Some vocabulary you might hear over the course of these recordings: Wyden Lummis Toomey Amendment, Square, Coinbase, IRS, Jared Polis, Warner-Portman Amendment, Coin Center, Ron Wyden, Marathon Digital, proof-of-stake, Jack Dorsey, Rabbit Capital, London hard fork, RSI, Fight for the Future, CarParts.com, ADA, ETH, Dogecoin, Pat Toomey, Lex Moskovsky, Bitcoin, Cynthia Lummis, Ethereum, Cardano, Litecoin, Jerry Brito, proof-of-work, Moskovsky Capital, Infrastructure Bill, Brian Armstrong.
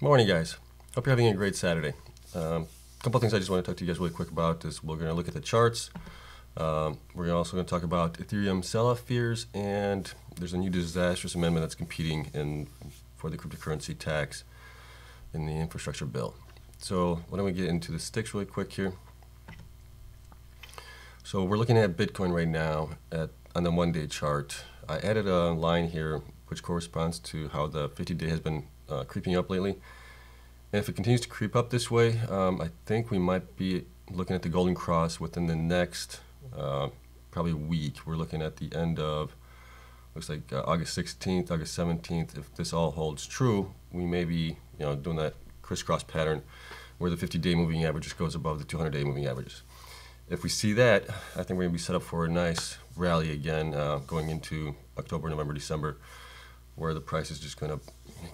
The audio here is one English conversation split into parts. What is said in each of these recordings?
Morning, guys. Hope you're having a great Saturday. A couple of things I just want to talk to you guys really quick about is we're going to look at the charts. We're also going to talk about Ethereum sell-off fears, and there's a new disastrous amendment that's competing for the cryptocurrency tax in the Infrastructure Bill. So why don't we get into the sticks really quick here. So we're looking at Bitcoin right now on the one-day chart. I added a line here which corresponds to how the 50-day has been creeping up lately. And if it continues to creep up this way, I think we might be looking at the golden cross within the next probably week. We're looking at the end of, looks like August 16th, August 17th. If this all holds true, we may be doing that crisscross pattern where the 50-day moving average just goes above the 200-day moving averages. If we see that, I think we're going to be set up for a nice rally again going into October, November, December, where the price is just going to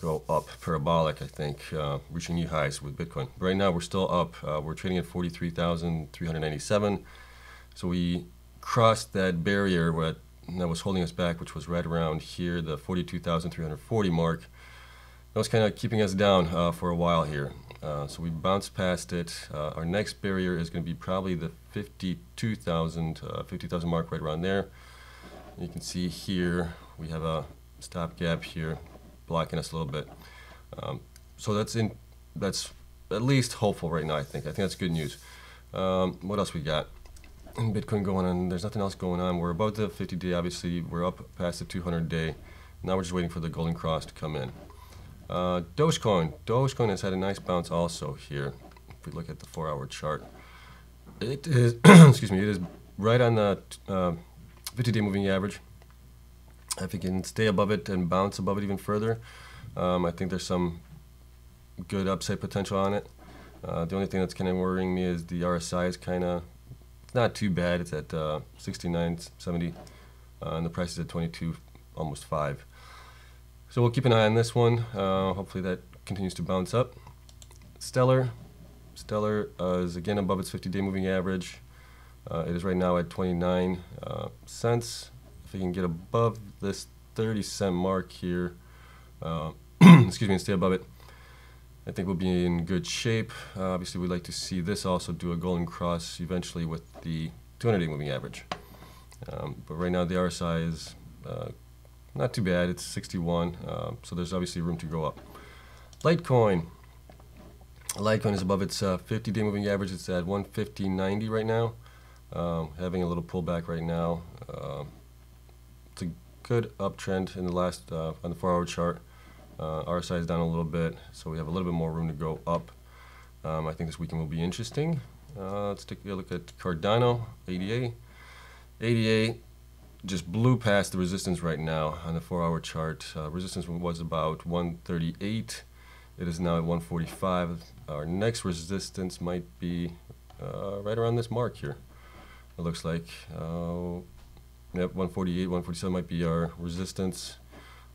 go up parabolic, I think, reaching new highs with Bitcoin. Right now, we're still up. We're trading at 43,397. So we crossed that barrier that was holding us back, which was right around here, the 42,340 mark. That was kind of keeping us down for a while here. So we bounced past it. Our next barrier is going to be probably the 50,000 mark, right around there. And you can see here we have a stop gap here, blocking us a little bit. So that's at least hopeful right now, I think. I think that's good news. What else we got? Bitcoin going on, there's nothing else going on. We're above the 50-day, obviously. We're up past the 200-day. Now we're just waiting for the golden cross to come in. Dogecoin. Dogecoin has had a nice bounce also here. If we look at the 4-hour chart, it is, excuse me, it is right on the 50-day moving average. If it can stay above it and bounce above it even further, I think there's some good upside potential on it. The only thing that's kind of worrying me is the RSI is kind of not too bad. It's at 69.70, and the price is at 22, almost 5. So we'll keep an eye on this one. Hopefully that continues to bounce up. Stellar. Stellar is again above its 50-day moving average. It is right now at 29 cents. If we can get above this 30-cent mark here, excuse me, and stay above it, I think we'll be in good shape. Obviously, we'd like to see this also do a golden cross eventually with the 200-day moving average. But right now, the RSI is not too bad. It's 61, so there's obviously room to go up. Litecoin. Litecoin is above its 50-day moving average. It's at 150.90 right now, having a little pullback right now. It's a good uptrend in the last on the 4-hour chart. RSI is down a little bit, so we have a little bit more room to go up. I think this weekend will be interesting. Let's take a look at Cardano, ADA. ADA just blew past the resistance right now on the 4-hour chart. Resistance was about 138. It is now at 145. Our next resistance might be right around this mark here, it looks like. Yep, 148, 147 might be our resistance,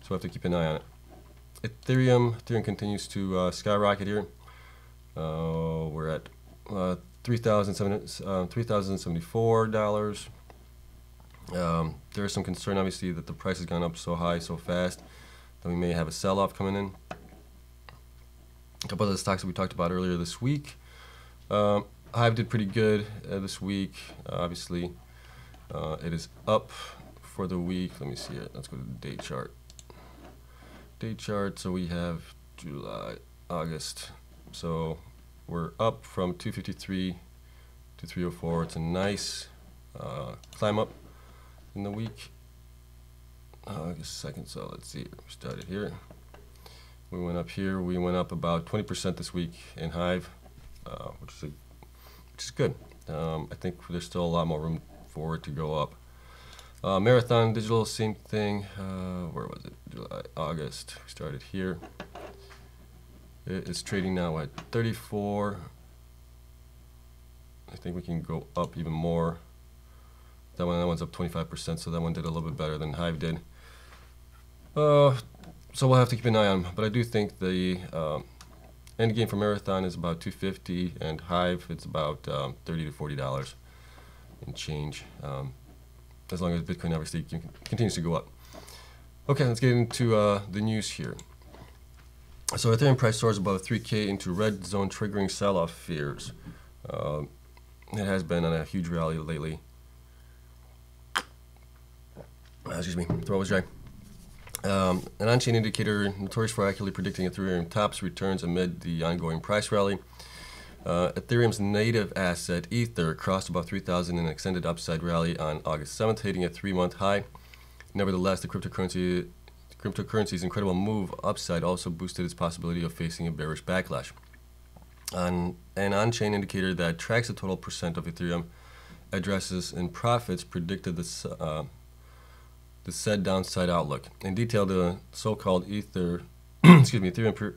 so we'll have to keep an eye on it. Ethereum continues to skyrocket here. We're at $3,074. There is some concern, obviously, that the price has gone up so high, so fast, that we may have a sell-off coming in. A couple of the stocks that we talked about earlier this week. Hive did pretty good this week, obviously. It is up for the week. Let me see it. Let's go to the day chart. Day chart. So we have July, August. So we're up from 253 to 304. It's a nice climb up in the week. August 2nd. So let's see. We started here. We went up here. We went up about 20% this week in Hive, which is good. I think there's still a lot more room for it to go up. Marathon Digital, same thing. Where was it? July, August. We started here. It is trading now at 34. I think we can go up even more. That one's up 25%, so that one did a little bit better than Hive did. So we'll have to keep an eye on. But I do think the end game for Marathon is about $250, and Hive it's about $30 to $40. And change, as long as Bitcoin obviously continues to go up. Okay, let's get into the news here. So Ethereum price soars above 3K into red zone, triggering sell-off fears. It has been on a huge rally lately. Excuse me, throat was dry. An on-chain indicator notorious for accurately predicting Ethereum tops returns amid the ongoing price rally. Ethereum's native asset, Ether, crossed above 3,000 in an extended upside rally on August 7th, hitting a 3-month high. Nevertheless, the cryptocurrency's incredible move upside also boosted its possibility of facing a bearish backlash. An on-chain indicator that tracks the total percent of Ethereum addresses and profits predicted the said downside outlook. In detail, the so-called Ethereum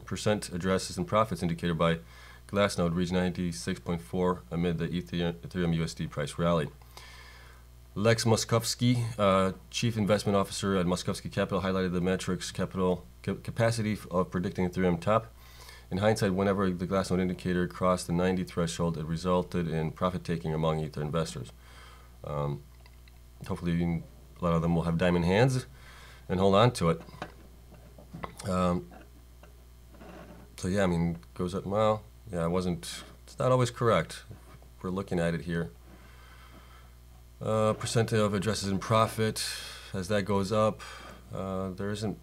percent addresses and profits indicator by Glassnode reached 96.4 amid the Ethereum USD price rally. Lex Moskovsky, Chief Investment Officer at Moskovsky Capital, highlighted the metric's capacity of predicting Ethereum top. In hindsight, whenever the Glassnode indicator crossed the 90 threshold, it resulted in profit-taking among Ether investors. Hopefully, a lot of them will have diamond hands and hold on to it. So yeah, I mean, goes up, well, yeah, it's not always correct. We're looking at it here. Percent of addresses in profit, as that goes up, there isn't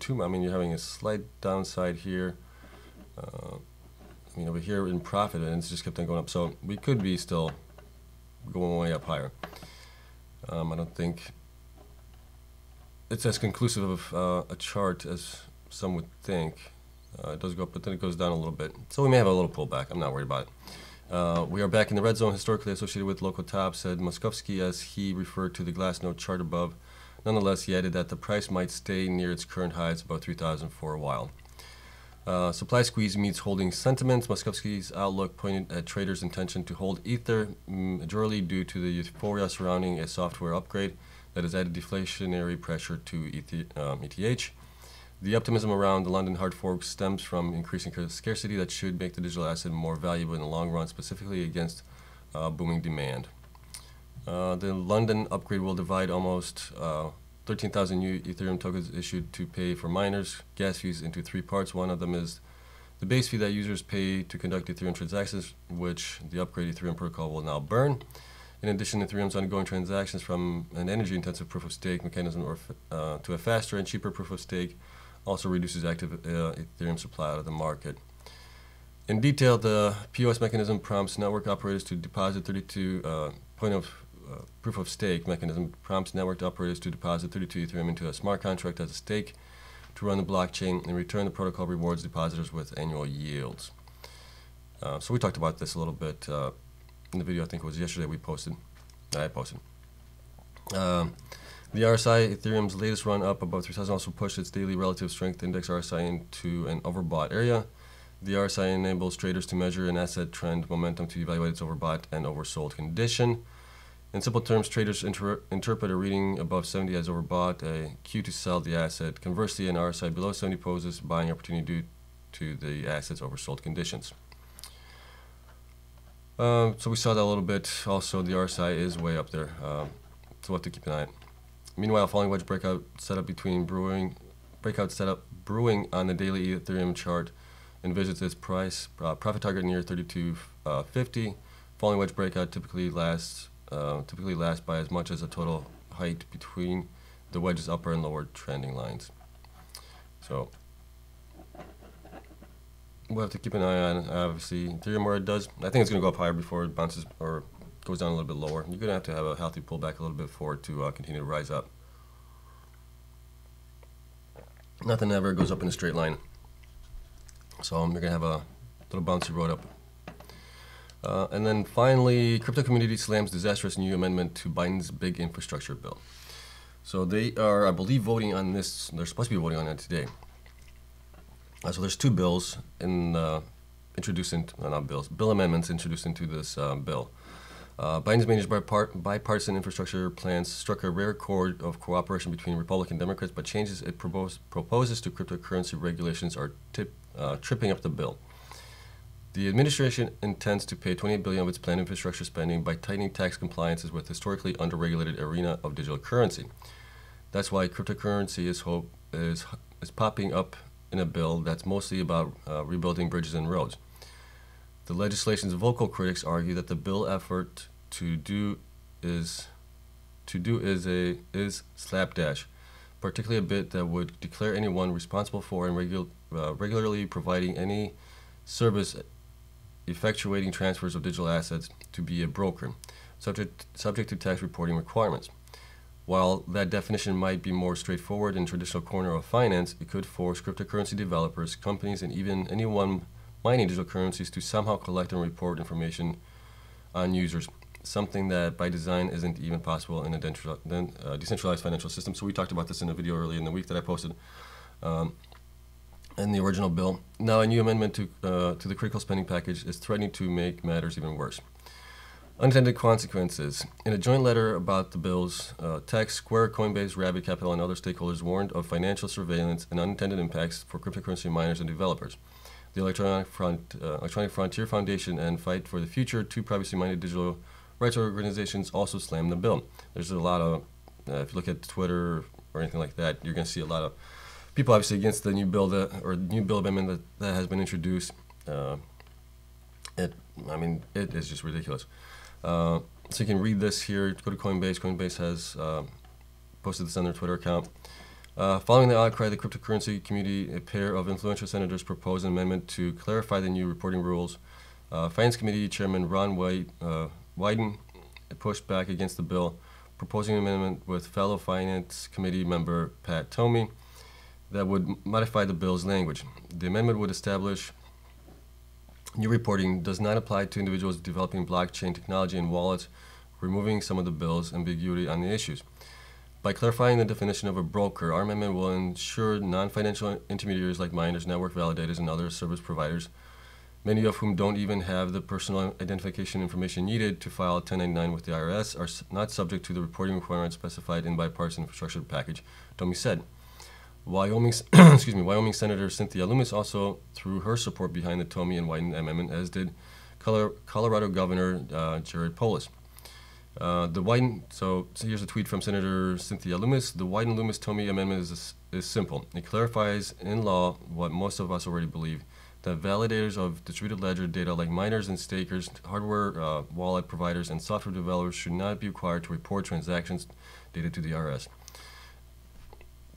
too much. I mean, you're having a slight downside here. I mean, over here in profit, and it's just kept on going up. So we could be still going way up higher. I don't think it's as conclusive of a chart as some would think. It does go up, but then it goes down a little bit. So we may have a little pullback. I'm not worried about it. We are back in the red zone, historically associated with local tops, said Moskovsky as he referred to the Glassnode chart above. Nonetheless, he added that the price might stay near its current highs, about 3,000 for a while. Supply squeeze meets holding sentiments. Moskovsky's outlook pointed at traders' intention to hold Ether majorly due to the euphoria surrounding a software upgrade that has added deflationary pressure to ETH. The optimism around the London hard fork stems from increasing scarcity that should make the digital asset more valuable in the long run, specifically against booming demand. The London upgrade will divide almost 13,000 new Ethereum tokens issued to pay for miners gas fees into 3 parts. One of them is the base fee that users pay to conduct Ethereum transactions, which the upgrade Ethereum protocol will now burn. In addition, Ethereum's ongoing transactions from an energy-intensive proof-of-stake mechanism or to a faster and cheaper proof-of-stake also reduces active Ethereum supply out of the market. In detail, the POS mechanism prompts network operators to deposit 32 proof-of-stake mechanism prompts network operators to deposit 32 Ethereum into a smart contract as a stake to run the blockchain. In return, the protocol rewards depositors with annual yields. So we talked about this a little bit in the video. I think it was yesterday we posted. I posted. The RSI, Ethereum's latest run up above 3,000, also pushed its daily relative strength index RSI into an overbought area. The RSI enables traders to measure an asset trend momentum to evaluate its overbought and oversold condition. In simple terms, traders interpret a reading above 70 as overbought, a cue to sell the asset. Conversely, an RSI below 70 poses buying opportunity due to the asset's oversold conditions. So we saw that a little bit. Also, the RSI is way up there, so we'll have to keep an eye on it. Meanwhile, falling wedge breakout setup brewing on the daily Ethereum chart envisions its price profit target near 32.50. Falling wedge breakout typically lasts by as much as a total height between the wedge's upper and lower trending lines. So we'll have to keep an eye on obviously Ethereum where it does. I think it's going to go up higher before it bounces or goes down a little bit lower. You're going to have a healthy pullback a little bit for it to continue to rise up. Nothing ever goes up in a straight line. So you're going to have a little bouncy road up. And then finally, crypto community slams disastrous new amendment to Biden's big infrastructure bill. So they are, I believe, voting on this. They're supposed to be voting on it today. So there's 2 bills bill amendments introduced into this bill. Biden's managed by bipartisan infrastructure plans struck a rare chord of cooperation between Republican Democrats, but changes it proposes to cryptocurrency regulations are tripping up the bill. The administration intends to pay $28 billion of its planned infrastructure spending by tightening tax compliances with historically underregulated arena of digital currency. That's why cryptocurrency is popping up in a bill that's mostly about rebuilding bridges and roads. The legislation's vocal critics argue that the bill effort to do is slapdash, particularly a bit that would declare anyone responsible for and regularly providing any service effectuating transfers of digital assets to be a broker, subject to tax reporting requirements. While that definition might be more straightforward in traditional corner of finance, it could force cryptocurrency developers, companies, and even anyone mining digital currencies to somehow collect and report information on users, something that by design isn't even possible in a decentralized financial system. So we talked about this in a video earlier in the week that I posted in the original bill. Now a new amendment to the critical spending package is threatening to make matters even worse. Unintended consequences. In a joint letter about the bill's text, Square, Coinbase, Rabbit Capital, and other stakeholders warned of financial surveillance and unintended impacts for cryptocurrency miners and developers. The Electronic Frontier Foundation and Fight for the Future, two privacy-minded digital rights organizations, also slammed the bill. There's a lot of, if you look at Twitter or anything like that, you're going to see a lot of people obviously against the new bill amendment that has been introduced. It is just ridiculous. So you can read this here. Go to Coinbase. Coinbase has posted this on their Twitter account. Following the outcry of the cryptocurrency community, a pair of influential senators proposed an amendment to clarify the new reporting rules. Finance Committee Chairman Ron Wyden pushed back against the bill, proposing an amendment with fellow Finance Committee member Pat Toomey that would modify the bill's language. The amendment would establish new reporting does not apply to individuals developing blockchain technology and wallets, removing some of the bill's ambiguity on the issues. By clarifying the definition of a broker, our amendment will ensure non-financial intermediaries like miners, network validators, and other service providers, many of whom don't even have the personal identification information needed to file 1099 with the IRS, are not subject to the reporting requirements specified in bipartisan infrastructure package, Toomey said. Wyoming Senator Cynthia Lummis also threw her support behind the Toomey and Wyden amendment, as did Colorado Governor Jared Polis. So here's a tweet from Senator Cynthia Lummis. The Wyden Lummis Toomey amendment is simple. It clarifies in law what most of us already believe, that validators of distributed ledger data like miners and stakers, hardware wallet providers, and software developers should not be required to report transactions data to the IRS.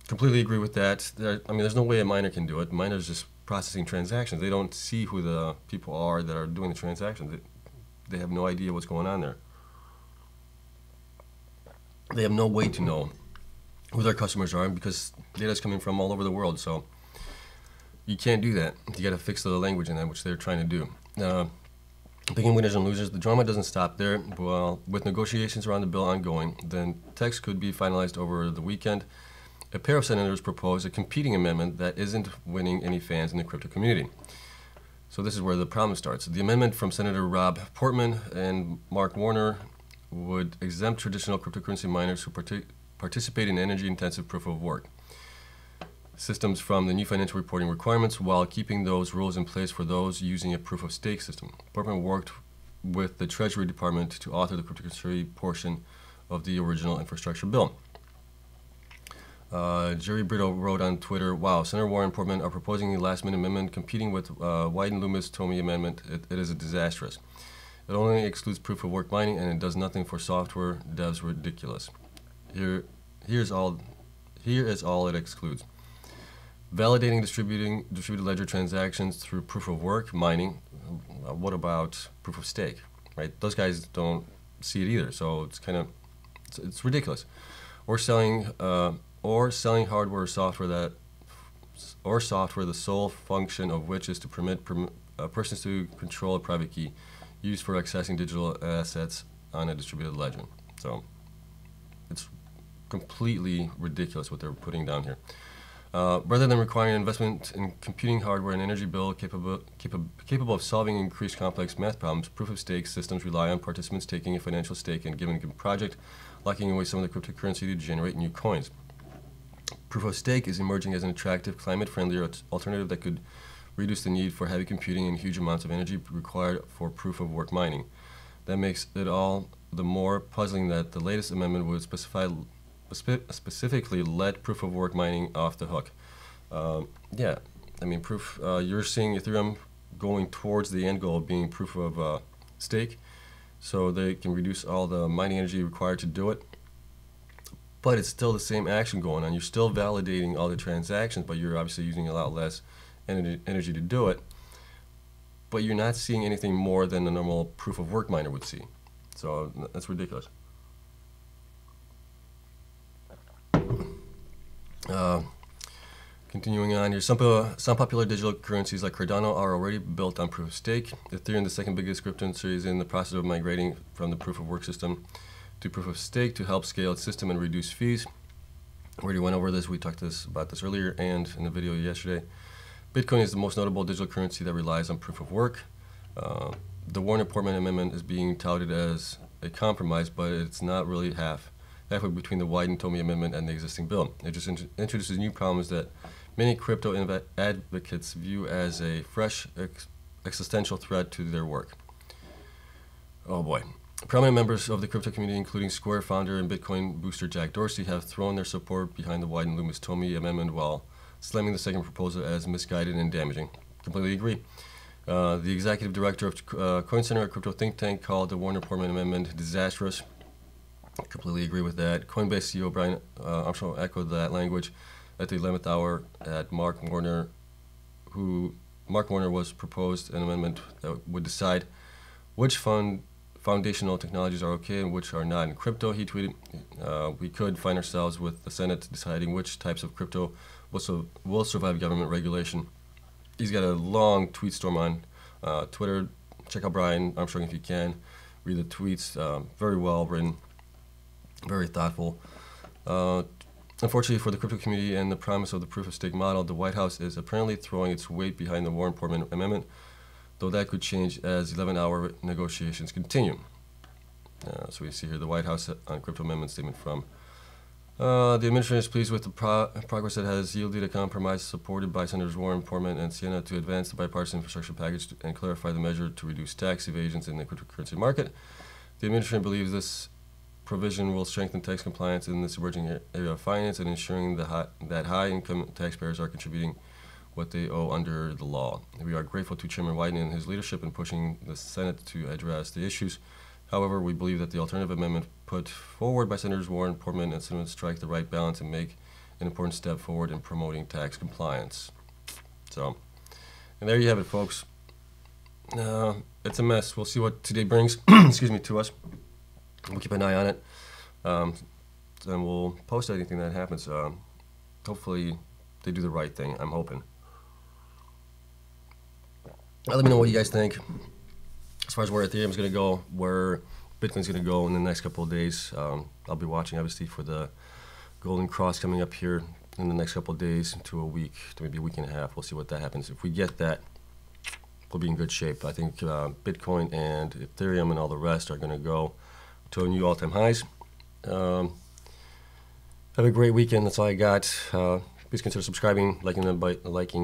Completely agree with that. There's no way a miner can do it. Miners just processing transactions. They don't see who the people are that are doing the transactions. They have no idea what's going on there. They have no way to know who their customers are, because data is coming from all over the world. So you can't do that. You got to fix the language in that, which they're trying to do. Picking winners and losers, the drama doesn't stop there. Well, with negotiations around the bill ongoing, then text could be finalized over the weekend. A pair of senators proposed a competing amendment that isn't winning any fans in the crypto community. So this is where the problem starts. The amendment from Senator Rob Portman and Mark Warner would exempt traditional cryptocurrency miners who participate in energy-intensive proof-of-work systems from the new financial reporting requirements, while keeping those rules in place for those using a proof-of-stake system. Portman worked with the Treasury Department to author the cryptocurrency portion of the original infrastructure bill. Jerry Brito wrote on Twitter, "Wow, Senator Warren Portman are proposing a last-minute amendment competing with Wyden Lummis Toomey amendment. It is a disastrous. It only excludes proof-of-work mining, and it does nothing for software devs. Ridiculous. Here is all it excludes: validating distributed ledger transactions through proof-of-work mining. What about proof-of-stake? Right? Those guys don't see it either. So it's kind of it's ridiculous. Or selling hardware or software the sole function of which is to permit persons to control a private key used for accessing digital assets on a distributed ledger." So it's completely ridiculous what they're putting down here. Rather than requiring investment in computing hardware and energy bill capable of solving increased complex math problems, proof-of-stake systems rely on participants taking a financial stake in a given project, locking away some of the cryptocurrency to generate new coins. Proof-of-stake is emerging as an attractive, climate-friendlier alternative that could reduce the need for heavy computing and huge amounts of energy required for proof-of-work mining. That makes it all the more puzzling that the latest amendment would specifically let proof-of-work mining off the hook. Yeah, I mean, proof, you're seeing Ethereum going towards the end goal of being proof of stake. So they can reduce all the mining energy required to do it. But it's still the same action going on. You're still validating all the transactions, but you're obviously using a lot less energy to do it. But you're not seeing anything more than the normal proof of work miner would see. So that's ridiculous. Continuing on here, some popular digital currencies like Cardano are already built on proof of stake. Ethereum, the second biggest cryptocurrency, is in the process of migrating from the proof of work system to proof of stake to help scale its system and reduce fees. We already went over this. We talked about this earlier and in the video yesterday. Bitcoin is the most notable digital currency that relies on proof of work. The Warner-Portman Amendment is being touted as a compromise, but it's not really halfway between the Wyden Lummis Toomey Amendment and the existing bill. It just introduces new problems that many crypto advocates view as a fresh existential threat to their work. Oh boy. Prominent members of the crypto community, including Square founder and Bitcoin booster Jack Dorsey, have thrown their support behind the Wyden Lummis Toomey Amendment while slamming the second proposal as misguided and damaging. Completely agree. The executive director of Coin Center, a crypto think tank, called the Warner-Portman Amendment disastrous. Completely agree with that. Coinbase CEO Brian Armstrong echoed that language at the 11th hour at Mark Warner was proposed an amendment that would decide which foundational technologies are okay and which are not in crypto. He tweeted, we could find ourselves with the Senate deciding which types of crypto will survive government regulation. He's got a long tweet storm on Twitter. Check out Brian Armstrong if you can. Read the tweets. Very well written. Very thoughtful. Unfortunately for the crypto community and the promise of the proof-of-stake model, the White House is apparently throwing its weight behind the Warren-Portman Amendment, though that could change as 11-hour negotiations continue. So we see here the White House on crypto amendment statement from the administration is pleased with the progress that has yielded a compromise supported by Senators Warren, Portman, and Siena to advance the bipartisan infrastructure package and clarify the measure to reduce tax evasions in the cryptocurrency market. The administration believes this provision will strengthen tax compliance in this emerging area of finance and ensuring that high-income taxpayers are contributing what they owe under the law. We are grateful to Chairman Wyden and his leadership in pushing the Senate to address the issues. However, we believe that the alternative amendment put forward by Senators Warren, Portman, and Siena strike the right balance and make an important step forward in promoting tax compliance. So, and there you have it, folks. It's a mess. We'll see what today brings excuse me, to us. We'll keep an eye on it, and we'll post anything that happens. Hopefully, they do the right thing. I'm hoping. Let me know what you guys think as far as where Ethereum is going to go, where Bitcoin's going to go in the next couple of days. I'll be watching, obviously, for the Golden Cross coming up here in the next couple of days to a week, to maybe a week and a half. We'll see what that happens. If we get that, we'll be in good shape. I think Bitcoin and Ethereum and all the rest are going to go to new all-time highs. Have a great weekend. That's all I got. Please consider subscribing, liking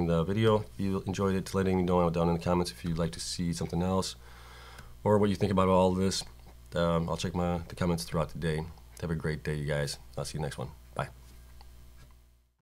the video if you enjoyed it, letting me know down in the comments if you'd like to see something else or what you think about all this. I'll check the comments throughout the day. Have a great day, you guys. I'll see you next one.